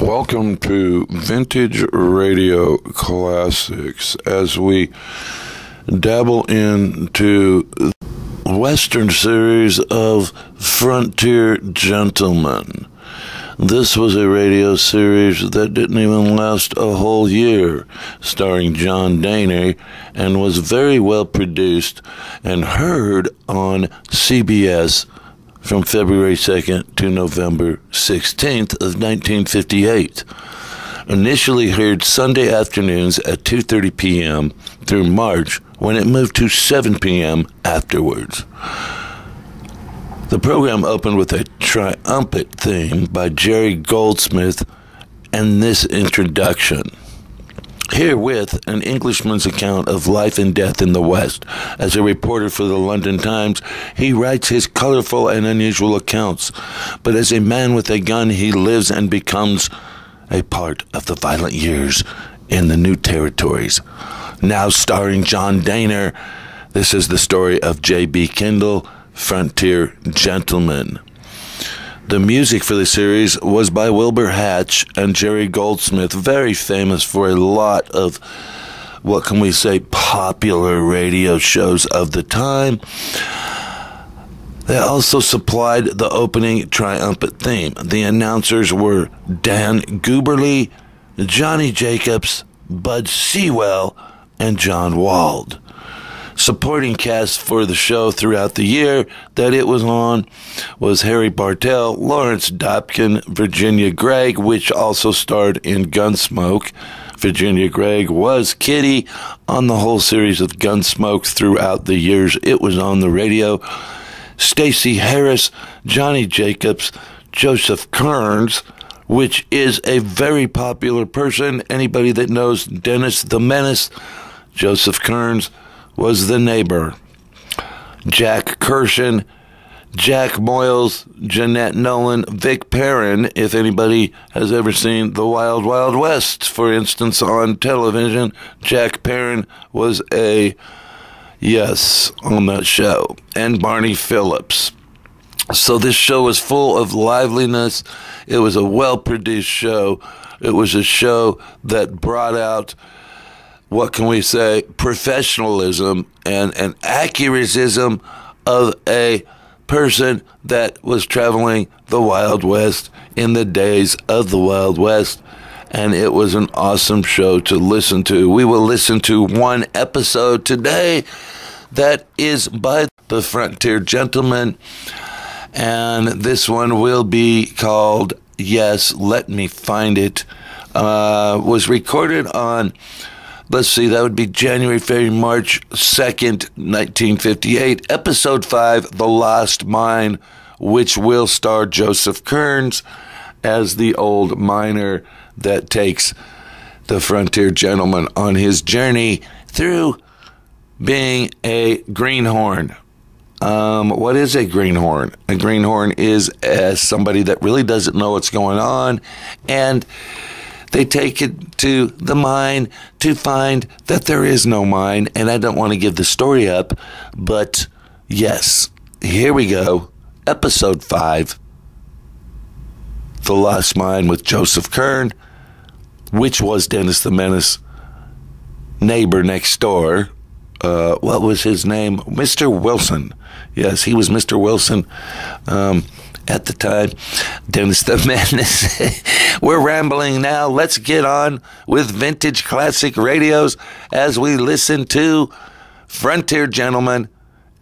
Welcome to Vintage Radio Classics as we dabble into the Western series of Frontier Gentleman. This was a radio series that didn't even last a whole year, starring John Dehner, and was very well produced and heard on CBS from February 2nd to November 16th of 1958. Initially heard Sunday afternoons at 2:30 p.m. through March, when it moved to 7 p.m. afterwards. The program opened with a triumphant theme by Jerry Goldsmith and this introduction. Herewith, an Englishman's account of life and death in the West. As a reporter for the London Times, he writes his colorful and unusual accounts, but as a man with a gun, he lives and becomes a part of the violent years in the new territories. Now starring John Dehner, this is the story of J.B. Kendall, Frontier Gentleman. The music for the series was by Wilbur Hatch and Jerry Goldsmith, very famous for a lot of, what can we say, popular radio shows of the time. They also supplied the opening triumphant theme. The announcers were Dan Gooberly, Johnny Jacobs, Bud Sewell, and John Wald. Supporting cast for the show throughout the year that it was on was Harry Bartell, Lawrence Dopkin, Virginia Gregg, which also starred in Gunsmoke. Virginia Gregg was Kitty on the whole series of Gunsmoke throughout the years it was on the radio. Stacy Harris, Johnny Jacobs, Joseph Kearns, which is a very popular person. Anybody that knows Dennis the Menace, Joseph Kearns was the neighbor. Jack Kershen, Jack Moyles, Jeanette Nolan, Vic Perrin, if anybody has ever seen The Wild Wild West, for instance, on television, Jack Perrin was a yes on that show, and Barney Phillips. So this show was full of liveliness. It was a well-produced show. It was a show that brought out, what can we say, professionalism and an accuracism of a person that was traveling the Wild West in the days of the Wild West. And it was an awesome show to listen to. We will listen to one episode today that is by the Frontier Gentleman. And this one will be called, yes, let me find it, was recorded on, let's see, that would be January, February, March 2nd, 1958, Episode 5, The Lost Mine, which will star Joseph Kearns as the old miner that takes the Frontier Gentleman on his journey through being a greenhorn. What is a greenhorn? A greenhorn is somebody that really doesn't know what's going on, and they take it to the mine to find that there is no mine. And I don't want to give the story up, but yes, here we go. Episode 5, The Lost Mine, with Joseph Kearns, which was Dennis the Menace, neighbor next door. What was his name? Mr. Wilson. Yes, he was Mr. Wilson. At the time, Dennis the Menace. We're rambling now. Let's get on with Vintage Classic Radios as we listen to Frontier Gentleman,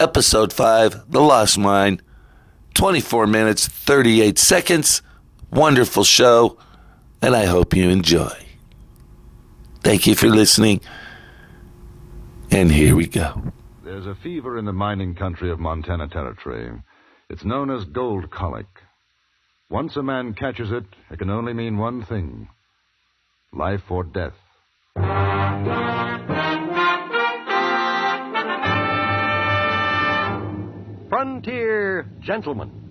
Episode 5, The Lost Mine, 24 minutes, 38 seconds. Wonderful show, and I hope you enjoy. Thank you for listening, and here we go. There's a fever in the mining country of Montana Territory. It's known as gold colic. Once a man catches it, it can only mean one thing: life or death. Frontier Gentleman.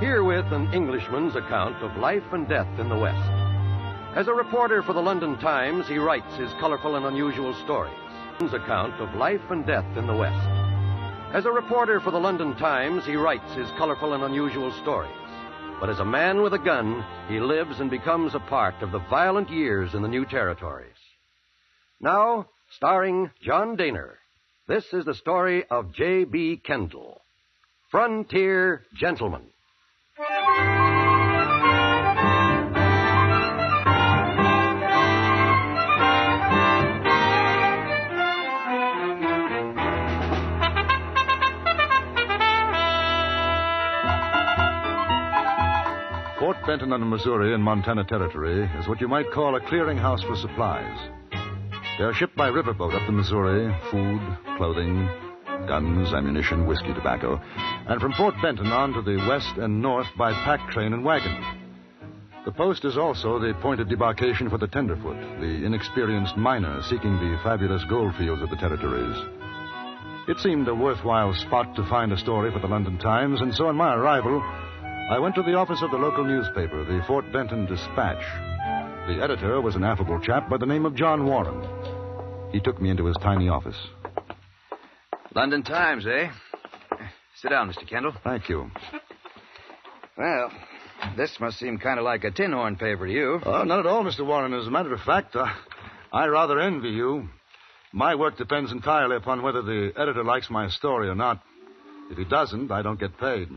Herewith an Englishman's account of life and death in the West. As a reporter for the London Times, he writes his colorful and unusual stories. His account of life and death in the West. As a reporter for the London Times, he writes his colorful and unusual stories. But as a man with a gun, he lives and becomes a part of the violent years in the new territories. Now, starring John Dehner, this is the story of J.B. Kendall, Frontier Gentleman. Fort Benton under Missouri in Montana Territory is what you might call a clearinghouse for supplies. They are shipped by riverboat up the Missouri, food, clothing, guns, ammunition, whiskey, tobacco, and from Fort Benton on to the west and north by pack train and wagon. The post is also the point of debarkation for the tenderfoot, the inexperienced miner seeking the fabulous gold fields of the territories. It seemed a worthwhile spot to find a story for the London Times, and so on my arrival, I went to the office of the local newspaper, the Fort Benton Dispatch. The editor was an affable chap by the name of John Warren. He took me into his tiny office. London Times, eh? Sit down, Mr. Kendall. Thank you. Well, this must seem kind of like a tin horn paper to you. Oh, not at all, Mr. Warren. As a matter of fact, I rather envy you. My work depends entirely upon whether the editor likes my story or not. If he doesn't, I don't get paid.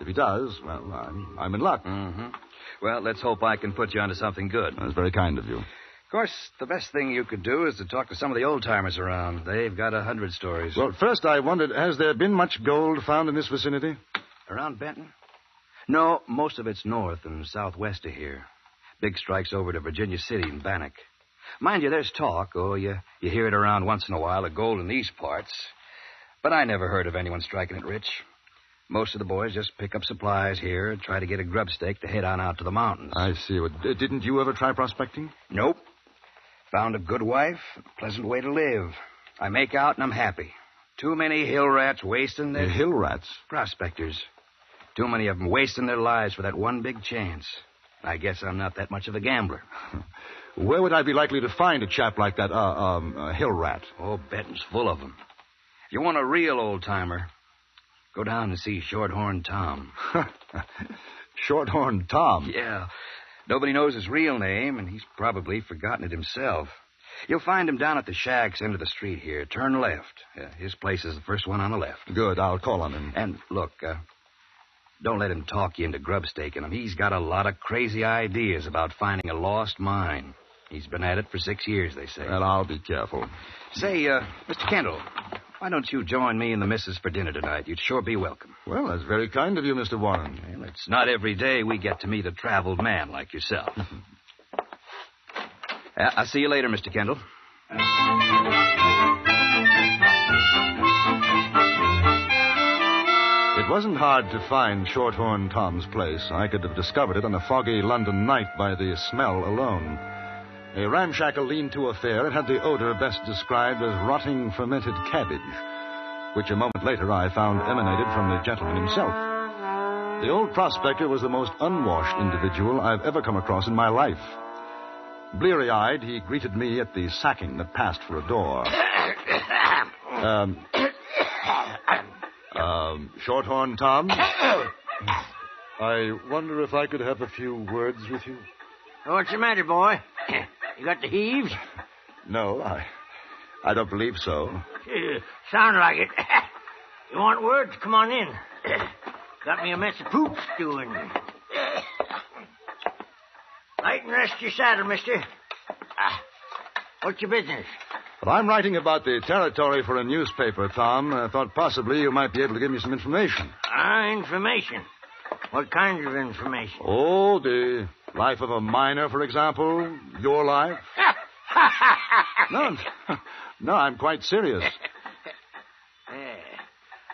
If he does, well, I'm in luck. Mm-hmm. Well, let's hope I can put you onto something good. That's very kind of you. Of course, the best thing you could do is to talk to some of the old-timers around. They've got 100 stories. Well, first I wondered, has there been much gold found in this vicinity? Around Benton? No, most of it's north and southwest of here. Big strikes over to Virginia City and Bannack. Mind you, there's talk, or you hear it around once in a while, of gold in these parts. But I never heard of anyone striking it rich. Most of the boys just pick up supplies here and try to get a grub stake to head on out to the mountains. I see. Didn't you ever try prospecting? Nope. Found a good wife, a pleasant way to live. I make out and I'm happy. Too many hill rats wasting their... Hill rats? Prospectors. Too many of them wasting their lives for that one big chance. I guess I'm not that much of a gambler. Where would I be likely to find a chap like that, hill rat? Oh, Benton's full of them. You want a real old-timer... Go down and see Shorthorn Tom. Shorthorn Tom? Yeah. Nobody knows his real name, and he's probably forgotten it himself. You'll find him down at the shacks end of the street here. Turn left. His place is the first one on the left. Good. I'll call on him. And look, don't let him talk you into grub staking him. He's got a lot of crazy ideas about finding a lost mine. He's been at it for 6 years, they say. Well, I'll be careful. Say, Mr. Kendall... Why don't you join me and the missus for dinner tonight? You'd sure be welcome. Well, that's very kind of you, Mr. Warren. Well, it's not every day we get to meet a traveled man like yourself. I'll see you later, Mr. Kendall. It wasn't hard to find Shorthorn Tom's place. I could have discovered it on a foggy London night by the smell alone. A ramshackle lean-to affair, it had the odor best described as rotting fermented cabbage, which a moment later I found emanated from the gentleman himself. The old prospector was the most unwashed individual I've ever come across in my life. Bleary-eyed, he greeted me at the sacking that passed for a door. Shorthorn Tom? I wonder if I could have a few words with you. What's the matter, boy? You got the heaves? No, I don't believe so. Sound like it. You want words? Come on in. Got me a mess of poop stew in me. Light and rest your saddle, mister. What's your business? Well, I'm writing about the territory for a newspaper, Tom. I thought possibly you might be able to give me some information. Information? What kind of information? Oh, the... life of a miner, for example. Your life. No, I'm quite serious.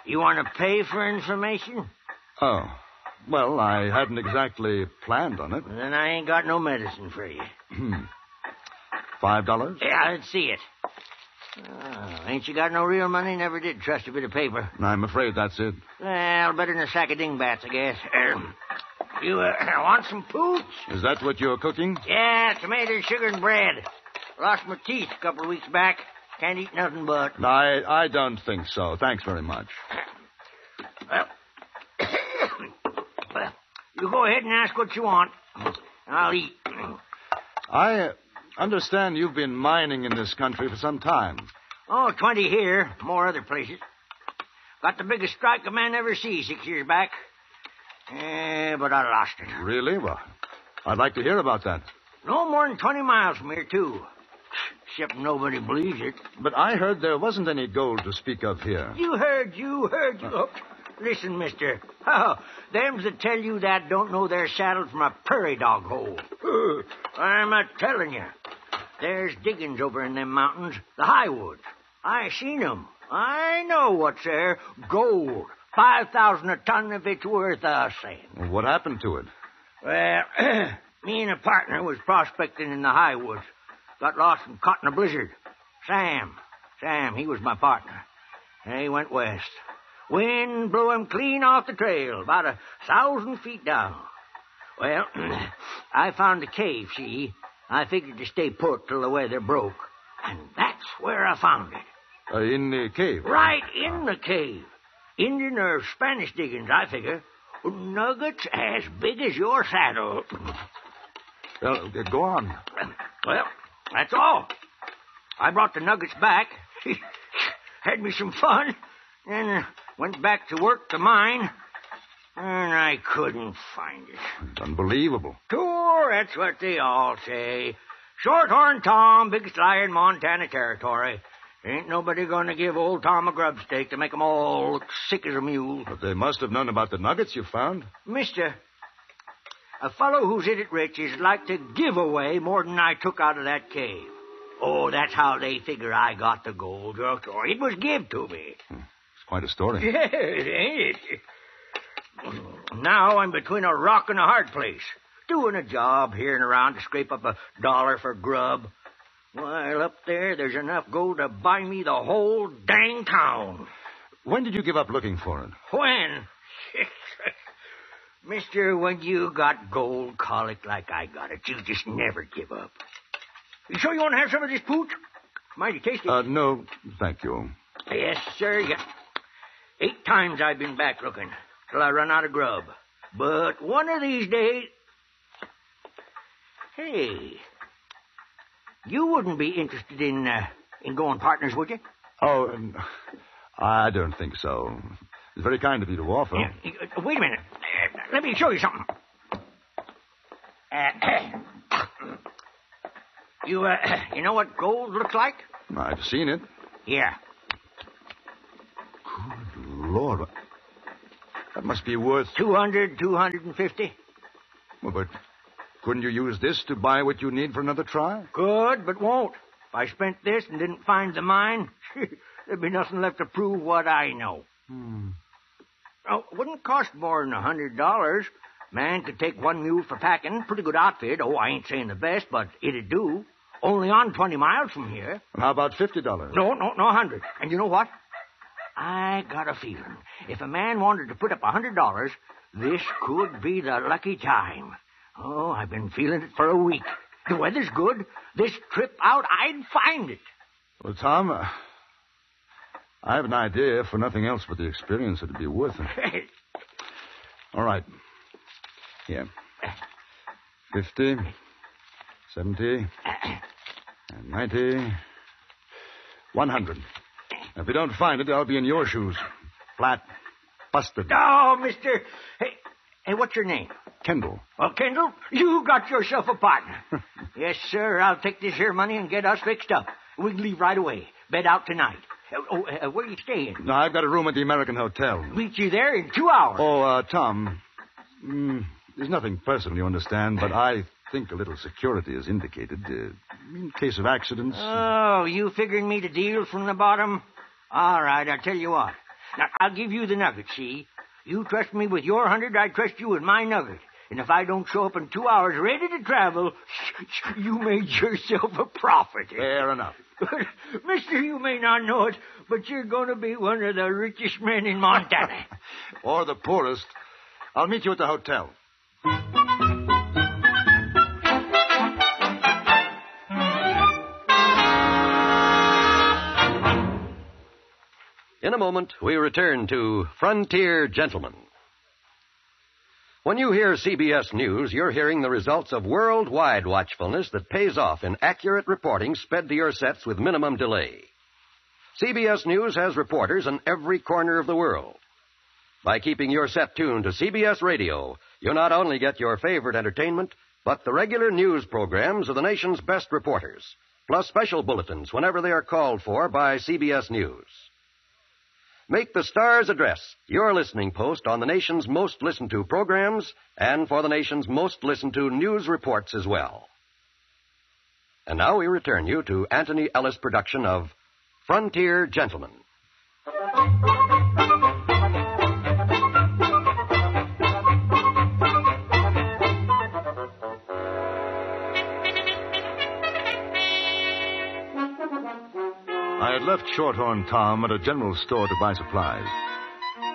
You want to pay for information? Oh. Well, I hadn't exactly planned on it. Then I ain't got no medicine for you. $5? Yeah, let's see it. Oh, ain't you got no real money? Never did trust a bit of paper. I'm afraid that's it. Well, better than a sack of dingbats, I guess. You want some pooch? Is that what you're cooking? Yeah, tomatoes, sugar, and bread. Lost my teeth a couple of weeks back. Can't eat nothing but... I don't think so. Thanks very much. Well, you go ahead and ask what you want, and I'll eat. I understand you've been mining in this country for some time. Oh, 20 here, more other places. Got the biggest strike a man ever see 6 years back. But I lost it. Really? Well, I'd like to hear about that. No more than 20 miles from here, too. Except nobody believes it. But I heard there wasn't any gold to speak of here. You heard. Oh. Listen, mister. Oh, them's that tell you that don't know their saddle from a prairie dog hole. I'm a telling you. There's diggings over in them mountains, the Highwoods. I seen them. I know what's there. Gold. 5,000 a ton if it's worth a cent. What happened to it? Well, me and a partner was prospecting in the Highwoods. Got lost and caught in a blizzard. Sam, he was my partner. And he went west. Wind blew him clean off the trail, about 1,000 feet down. Well, I found a cave, see? I figured to stay put till the weather broke. And that's where I found it. In the cave? Right in the cave. Indian or Spanish diggings, I figure. Nuggets as big as your saddle. Well, go on. Well, that's all. I brought the nuggets back. Had me some fun. Then went back to work the mine. And I couldn't find it. It's unbelievable. Sure, that's what they all say. Shorthorn Tom, biggest liar in Montana Territory. Ain't nobody going to give old Tom a grub stake to make them all look sick as a mule. But they must have known about the nuggets you found. Mister, a fellow who's in it rich is like to give away more than I took out of that cave. Oh, that's how they figure I got the gold. It was give to me. It's quite a story. Yeah, ain't it? Now I'm between a rock and a hard place. Doing a job here and around to scrape up $1 for grub. While up there, there's enough gold to buy me the whole dang town. When did you give up looking for it? When? Mister, when you got gold colic like I got it, you just never give up. You sure you want to have some of this pooch? It's mighty tasty. No, thank you. Yes, sir. Yeah. 8 times I've been back looking till I run out of grub. But one of these days... Hey... You wouldn't be interested in going partners, would you? Oh, I don't think so. It's very kind of you to offer. Wait a minute. Let me show you something. You know what gold looks like? I've seen it. Yeah. Good Lord. That must be worth... 200, 250. Well, but... Couldn't you use this to buy what you need for another try? Could, but won't. If I spent this and didn't find the mine, there'd be nothing left to prove what I know. Oh, it wouldn't cost more than $100. Man could take one mule for packing. Pretty good outfit. Oh, I ain't saying the best, but it'd do. Only on 20 miles from here. And how about $50? No, 100. And you know what? I got a feeling. If a man wanted to put up $100, this could be the lucky time. Oh, I've been feeling it for a week. The weather's good. This trip out, I'd find it. Well, Tom, I have an idea. For nothing else but the experience, it'd be worth it. All right. Here. 50. 70. 90. 100. If you don't find it, I'll be in your shoes. Flat. Busted. Oh, mister. Hey, what's your name? Kendall. Well, Kendall, you got yourself a partner. Yes, sir. I'll take this here money and get us fixed up. We can leave right away. Bed out tonight. Where are you staying? No, I've got a room at the American Hotel. Meet you there in 2 hours. Oh, Tom, there's nothing personal, you understand, but I think a little security is indicated in case of accidents. Oh, you figuring me to deal from the bottom? All right, I'll tell you what. Now, I'll give you the nugget, see? You trust me with your 100, I trust you with my nugget. And if I don't show up in 2 hours ready to travel, you made yourself a prophet. Fair enough. Mister, you may not know it, but you're going to be one of the richest men in Montana. Or the poorest. I'll meet you at the hotel. In a moment, we return to Frontier Gentleman. When you hear CBS News, you're hearing the results of worldwide watchfulness that pays off in accurate reporting sped to your sets with minimum delay. CBS News has reporters in every corner of the world. By keeping your set tuned to CBS Radio, you not only get your favorite entertainment, but the regular news programs of the nation's best reporters, plus special bulletins whenever they are called for by CBS News. Make the Star's address your listening post on the nation's most listened-to programs and for the nation's most listened-to news reports as well. And now we return you to Anthony Ellis' production of Frontier Gentleman. I had left Shorthorn Tom at a general store to buy supplies.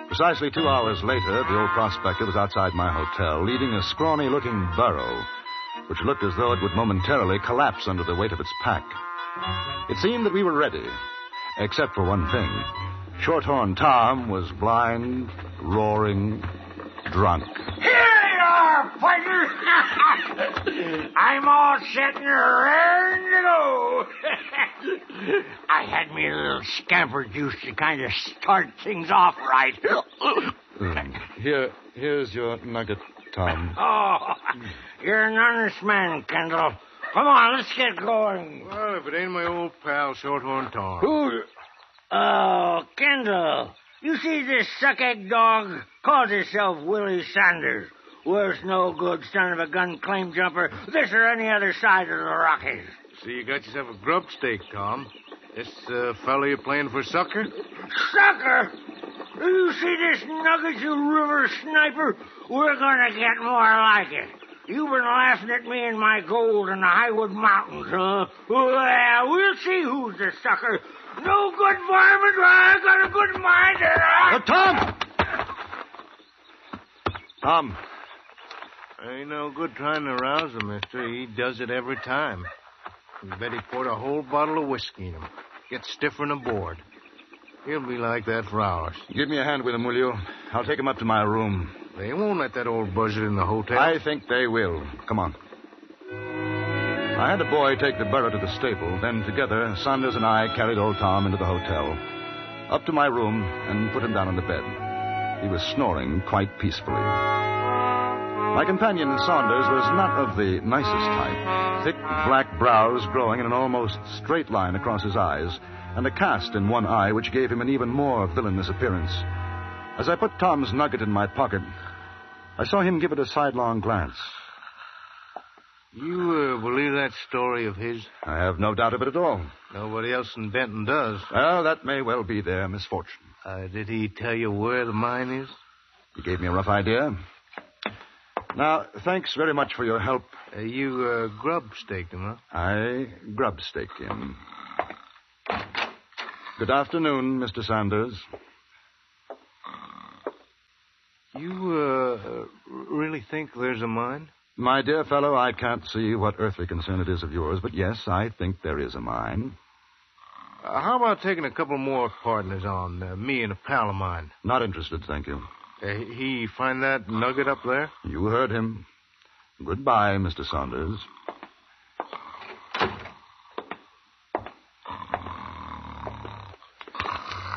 Precisely 2 hours later, the old prospector was outside my hotel, leading a scrawny-looking burro, which looked as though it would momentarily collapse under the weight of its pack. It seemed that we were ready, except for one thing. Shorthorn Tom was blind, roaring, drunk. Partner, I'm all set and raring to go. I had me a little scamper juice to kind of start things off right. Here's your nugget, Tom. Oh, you're an honest man, Kendall. Come on, let's get going. Well, if it ain't my old pal, Shorthorn Tom. Who? Oh, Kendall, you see this suck-egg dog? Calls himself Willie Sanders. Worse no good son of a gun claim jumper, this or any other side of the Rockies. So you got yourself a grub stake, Tom. This fellow you're playing for sucker? Sucker? You see this nugget, you river sniper? We're going to get more like it. You've been laughing at me and my gold in the Highwood Mountains, huh? Well, we'll see who's the sucker. No good varmint, I got a good mind. Tom! Ain't no good trying to rouse him, mister. He does it every time. You bet he poured a whole bottle of whiskey in him. Gets stiffer than a board. He'll be like that for hours. Give me a hand with him, will you? I'll take him up to my room. They won't let that old buzzard in the hotel. I think they will. Come on. I had the boy take the burro to the stable. Then together, Saunders and I carried old Tom into the hotel, up to my room, and put him down on the bed. He was snoring quite peacefully. My companion, Saunders, was not of the nicest type. Thick, black brows growing in an almost straight line across his eyes, and a cast in one eye which gave him an even more villainous appearance. As I put Tom's nugget in my pocket, I saw him give it a sidelong glance. You believe that story of his? I have no doubt of it at all. Nobody else in Benton does. Well, that may well be their misfortune. Did he tell you where the mine is? He gave me a rough idea. Now, thanks very much for your help. You grub-staked him, huh? I grub-staked him. Good afternoon, Mr. Sanders. You really think there's a mine? My dear fellow, I can't see what earthly concern it is of yours, but yes, I think there is a mine. How about taking a couple more partners on, me and a pal of mine? Not interested, thank you. He find that nugget up there? You heard him. Goodbye, Mr. Saunders.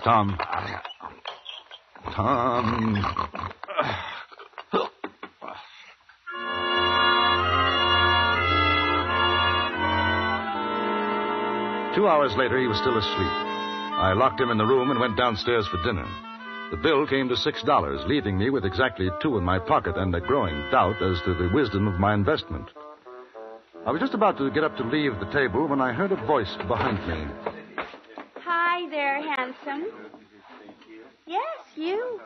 Tom. Two hours later, he was still asleep. I locked him in the room and went downstairs for dinner. The bill came to $6, leaving me with exactly $2 in my pocket and a growing doubt as to the wisdom of my investment. I was just about to get up to leave the table when I heard a voice behind me. Hi there, handsome. Yes, you.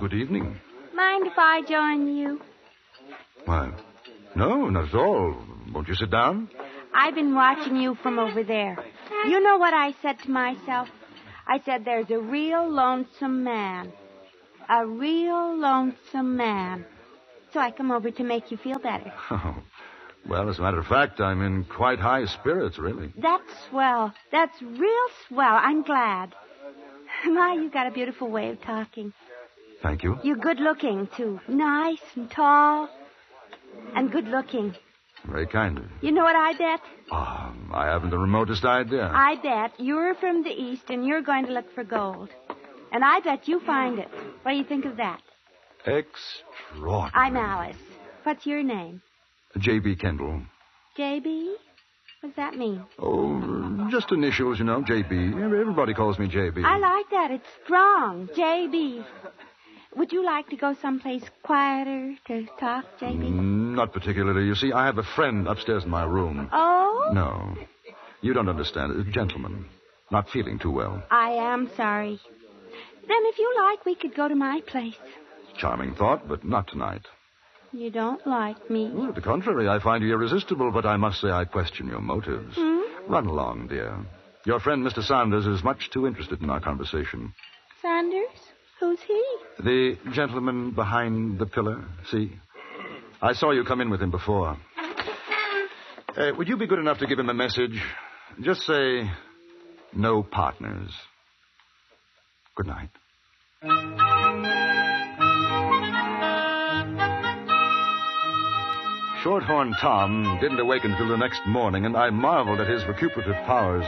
Good evening. Mind if I join you? Why, no, not at all. Won't you sit down? I've been watching you from over there. You know what I said to myself? I said, there's a real lonesome man. A real lonesome man. So I come over to make you feel better. Oh, Well, as a matter of fact, I'm in quite high spirits, really. That's swell. That's real swell. I'm glad. Ma, you got a beautiful way of talking. Thank you. You're good-looking, too. Nice and tall and good-looking. Very kind of you. You know what I bet? I haven't the remotest idea. I bet you're from the East and you're going to look for gold. And I bet you find it. What do you think of that? Extraordinary. I'm Alice. What's your name? J.B. Kendall. J.B.? What does that mean? Oh, just initials, you know, J.B. Everybody calls me J.B. I like that. It's strong. J.B. Would you like to go someplace quieter to talk, J.B.? Not particularly. You see, I have a friend upstairs in my room. Oh? No. You don't understand. A gentleman. Not feeling too well. I am sorry. Then if you like, we could go to my place. Charming thought, but not tonight. You don't like me. Well, the contrary, I find you irresistible, but I must say I question your motives. Hmm? Run along, dear. Your friend, Mr. Saunders, is much too interested in our conversation. Saunders? Who's he? The gentleman behind the pillar, see? I saw you come in with him before. Would you be good enough to give him a message? Just say, no partners. Good night. Shorthorn Tom didn't awake until the next morning, and I marveled at his recuperative powers.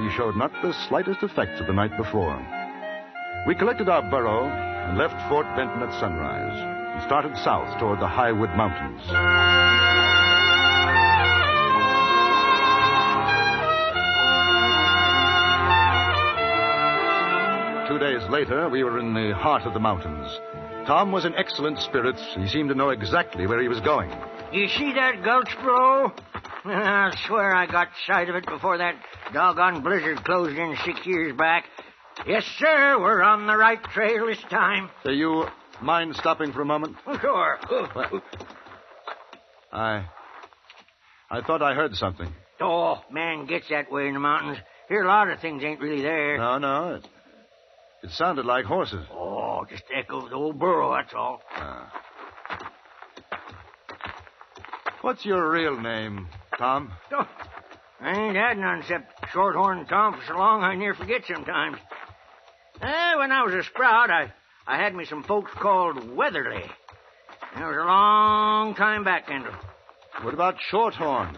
He showed not the slightest effects of the night before. We collected our burro and left Fort Benton at sunrise and started south toward the Highwood Mountains. Two days later, we were in the heart of the mountains. Tom was in excellent spirits. He seemed to know exactly where he was going. You see that gulch, bro? I swear I got sight of it before that doggone blizzard closed in 6 years back. Yes, sir, we're on the right trail this time. Do you mind stopping for a moment? Sure. Well, I thought I heard something. Oh, man gets that way in the mountains. Here, a lot of things ain't really there. No. It sounded like horses. Oh, just echoes the old burro, that's all. What's your real name, Tom? Oh, I ain't had none except Shorthorn Tom for so long I near forget sometimes. When I was a sprout, I had me some folks called Weatherly. That was a long time back, Kendall. What about Shorthorn?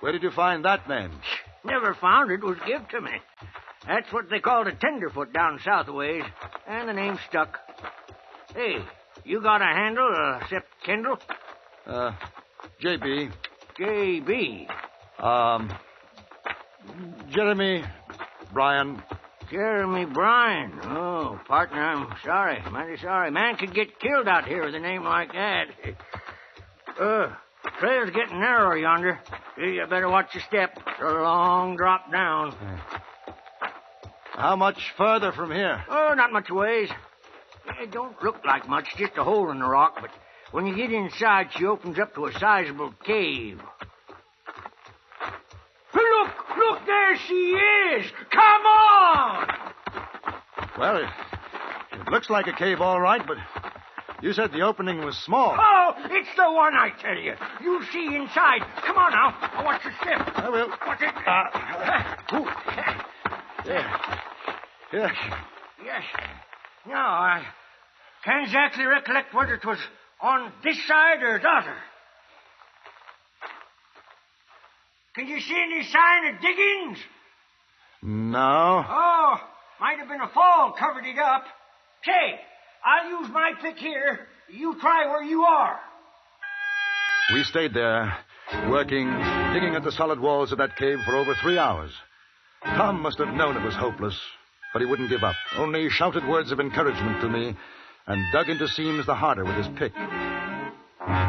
Where did you find that name? Never found it. It was given to me. That's what they called a tenderfoot down south a ways, and the name stuck. Hey, you got a handle except Kendall? J.B. J.B.? Jeremy Bryan. Jeremy Bryan. Oh, partner, I'm sorry. Mighty sorry. Man could get killed out here with a name like that. Trail's getting narrower yonder. You better watch your step. It's a long drop down. How much further from here? Oh, not much ways. It don't look like much, just a hole in the rock, but... when you get inside, she opens up to a sizable cave. Look, there she is! Come on! Well, it looks like a cave all right, but you said the opening was small. Oh, it's the one I tell you. You see inside. Come on now. Watch your step. I will. Watch it. Yes. Yes. No, I can't exactly recollect whether it was... on this side or the other? Can you see any sign of diggings? No. Oh, might have been a fall covered it up. Say, I'll use my pick here. You try where you are. We stayed there, digging at the solid walls of that cave for over 3 hours. Tom must have known it was hopeless, but he wouldn't give up. Only he shouted words of encouragement to me and dug into seams the harder with his pick.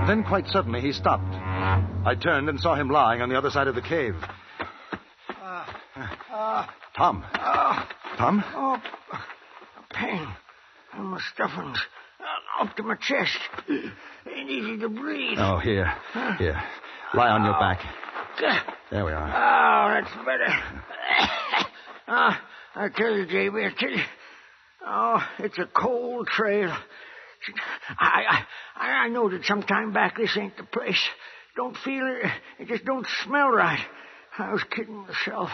Then quite suddenly he stopped. I turned and saw him lying on the other side of the cave. Tom. Tom? Oh, pain. My stuffings up to my chest. Ain't easy to breathe. Oh, here. Here. Lie on your back. There we are. Oh, that's better. I tell you, J.B., I tell you. Oh, it's a cold trail. I noted some time back this ain't the place. don't feel it. It just don't smell right. I was kidding myself.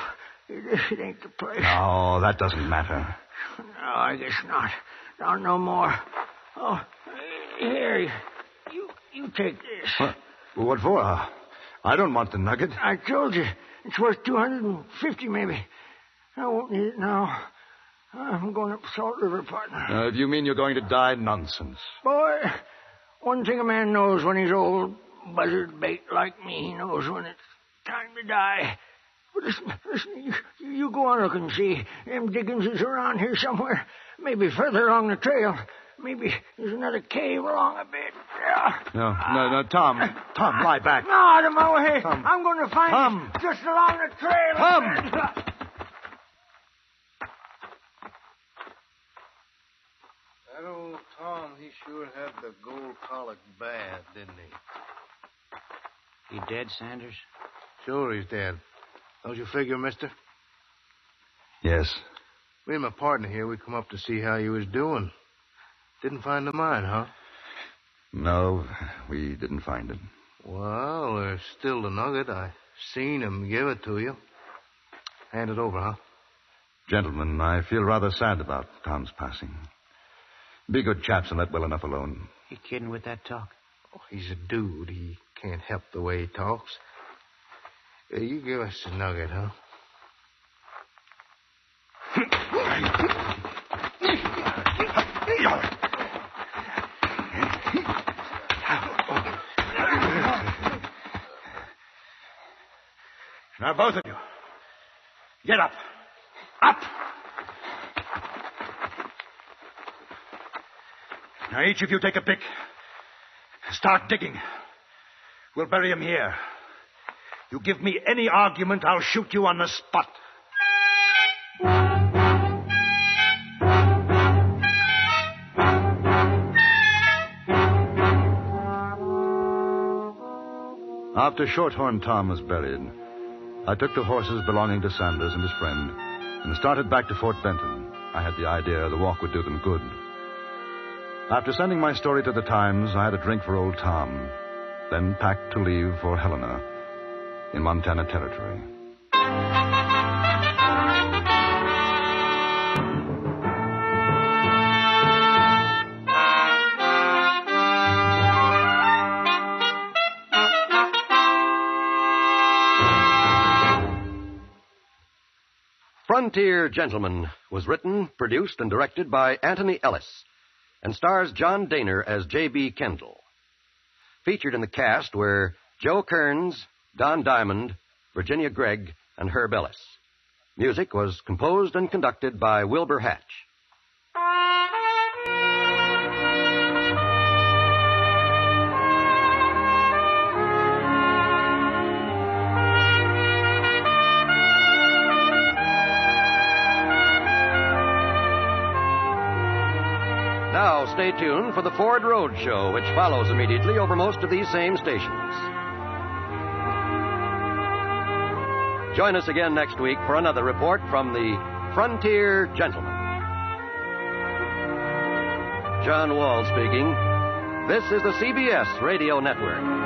It ain't the place. No, that doesn't matter. No, I guess not. Not no more. Oh, here, you take this. What for? I don't want the nugget. I told you. It's worth 250 maybe. I won't need it now. I'm going up Salt River, partner. If you mean you're going to die, nonsense. Boy, one thing a man knows when he's old, buzzard bait like me, he knows when it's time to die. But listen, you go on looking, see. Them Dickens is around here somewhere. Maybe further along the trail. Maybe there's another cave along a bit. No, Tom, lie back. No, out of my way. Tom. I'm going to find it just along the trail. Tom! That old Tom, he sure had the gold colic bad, didn't he? He dead, Sanders? Sure he's dead. Don't you figure, mister? Yes. Me and my partner here, we come up to see how you was doing. Didn't find the mine, huh? No, we didn't find it. Well, there's still the nugget. I seen him give it to you. Hand it over, huh? Gentlemen, I feel rather sad about Tom's passing. Be good chaps and let well enough alone. You kidding with that talk? Oh, he's a dude. He can't help the way he talks. You give us the nugget, huh? Now, both of you, get up. Up! Now, each of you take a pick. Start digging. We'll bury him here. You give me any argument, I'll shoot you on the spot. After Shorthorn Tom was buried, I took the horses belonging to Sanders and his friend and started back to Fort Benton. I had the idea the walk would do them good. After sending my story to the Times, I had a drink for old Tom, then packed to leave for Helena in Montana Territory. Frontier Gentleman was written, produced, and directed by Anthony Ellis, and stars John Dehner as J.B. Kendall. Featured in the cast were Joe Kearns, Don Diamond, Virginia Gregg, and Herb Ellis. Music was composed and conducted by Wilbur Hatch. Stay tuned for the Ford Road Show, which follows immediately over most of these same stations. Join us again next week for another report from the Frontier Gentleman. John Wall speaking. This is the CBS Radio Network.